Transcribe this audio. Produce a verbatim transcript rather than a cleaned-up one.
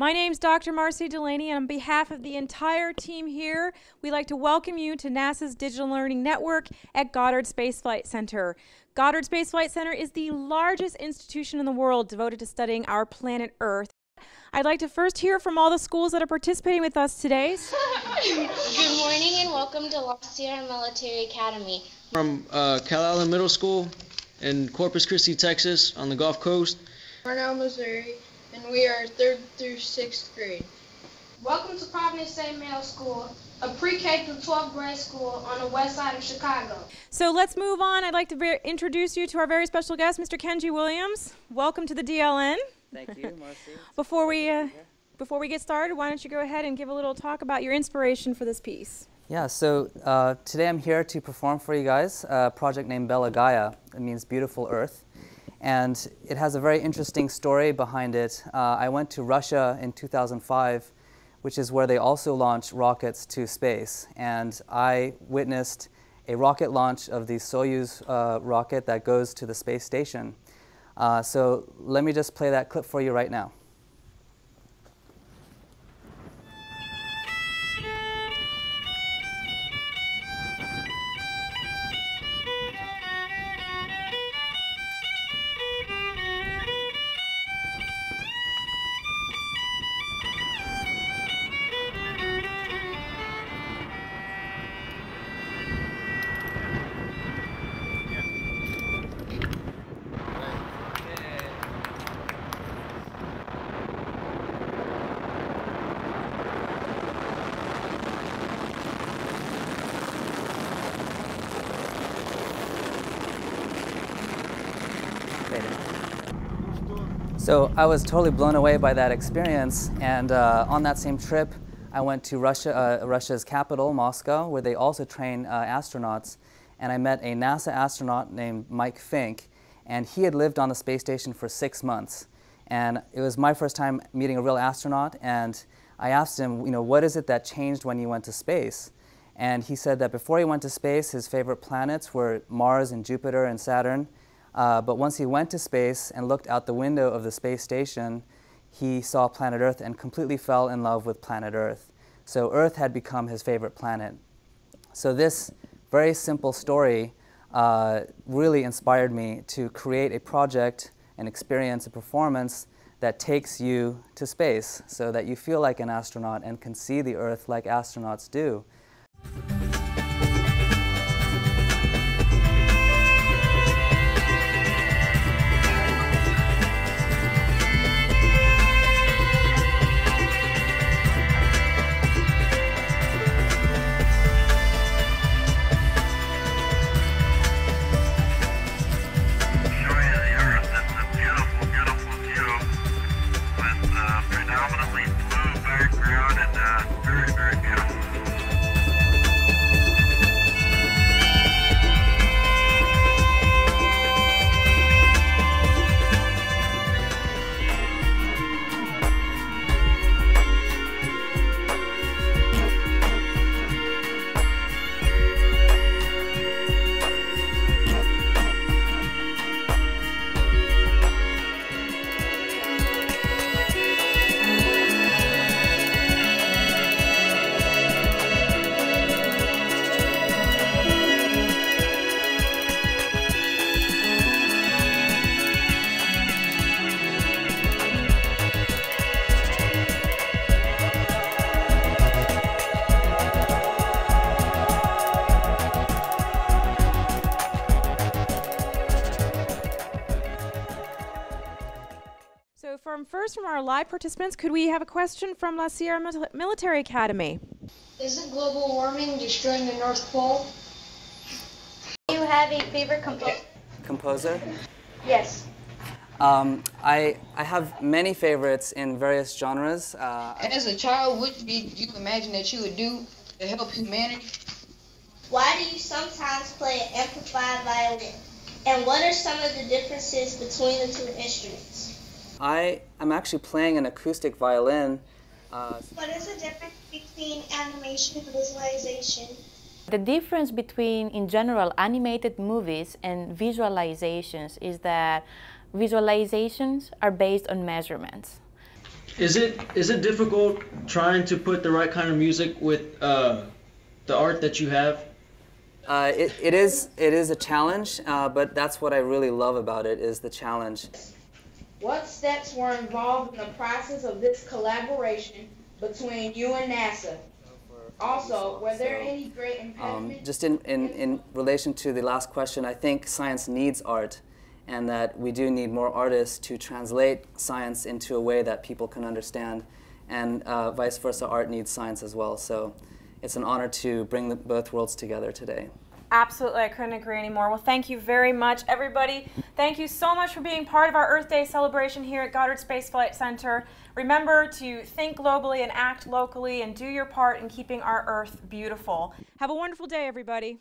My name's Doctor Marcy Delaney, and on behalf of the entire team here, we'd like to welcome you to NASA's Digital Learning Network at Goddard Space Flight Center. Goddard Space Flight Center is the largest institution in the world devoted to studying our planet Earth. I'd like to first hear from all the schools that are participating with us today. Good morning and welcome to La Sierra Military Academy. From uh, Calallen Middle School in Corpus Christi, Texas, on the Gulf Coast. We're now in Missouri, and we are third through sixth grade. Welcome to Providence Saint Mary's School, a pre-K through twelfth grade school on the west side of Chicago. So let's move on. I'd like to introduce you to our very special guest, Mister Kenji Williams. Welcome to the D L N. Thank you, Marcy. before we uh, before we get started, why don't you go ahead and give a little talk about your inspiration for this piece? Yeah. So uh, today I'm here to perform for you guys a project named Bella Gaia. It means beautiful Earth. And it has a very interesting story behind it. Uh, I went to Russia in two thousand five, which is where they also launched rockets to space. And I witnessed a rocket launch of the Soyuz uh, rocket that goes to the space station. Uh, so let me just play that clip for you right now. So I was totally blown away by that experience, and uh, on that same trip, I went to Russia, uh, Russia's capital, Moscow, where they also train uh, astronauts, and I met a NASA astronaut named Mike Fink, and he had lived on the space station for six months, and it was my first time meeting a real astronaut, and I asked him, you know, what is it that changed when you went to space? And he said that before he went to space, his favorite planets were Mars and Jupiter and Saturn. Uh, but once he went to space and looked out the window of the space station, he saw planet Earth and completely fell in love with planet Earth. So Earth had become his favorite planet. So this very simple story uh, really inspired me to create a project, an experience, a performance that takes you to space so that you feel like an astronaut and can see the Earth like astronauts do. First, from our live participants, could we have a question from La Sierra Military Academy? Isn't global warming destroying the North Pole? Do you have a favorite compo composer? Yes. Um, I, I have many favorites in various genres. Uh, As a child, what did you imagine that you would do to help humanity? Why do you sometimes play an amplified violin? And what are some of the differences between the two instruments? I am actually playing an acoustic violin. Uh, what is the difference between animation and visualization? The difference between, in general, animated movies and visualizations is that visualizations are based on measurements. Is it is it difficult trying to put the right kind of music with uh, the art that you have? Uh, it, it is it is a challenge, uh, but that's what I really love about it, is the challenge. What steps were involved in the process of this collaboration between you and NASA? Also, were there so, any great impediments? Um, just in, in, in relation to the last question, I think science needs art, and that we do need more artists to translate science into a way that people can understand, and uh, vice versa, art needs science as well. So it's an honor to bring the, both worlds together today. Absolutely, I couldn't agree anymore. Well, thank you very much, everybody. Thank you so much for being part of our Earth Day celebration here at Goddard Space Flight Center. Remember to think globally and act locally and do your part in keeping our Earth beautiful. Have a wonderful day, everybody.